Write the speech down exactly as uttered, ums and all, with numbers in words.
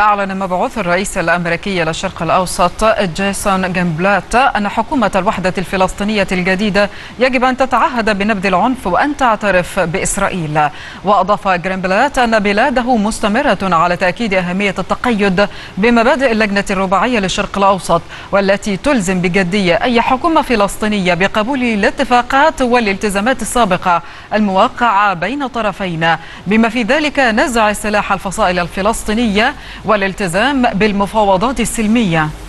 أعلن مبعوث الرئيس الأمريكي للشرق الأوسط جيسون غرنبلات أن حكومة الوحدة الفلسطينية الجديدة يجب أن تتعهد بنبذ العنف وأن تعترف بإسرائيل. وأضاف غرنبلات أن بلاده مستمرة على تأكيد أهمية التقيد بمبادئ اللجنة الرباعية للشرق الأوسط، والتي تلزم بجدية أي حكومة فلسطينية بقبول الاتفاقات والالتزامات السابقة الموقعة بين طرفين، بما في ذلك نزع السلاح الفصائل الفلسطينية والالتزام بالمفاوضات السلمية.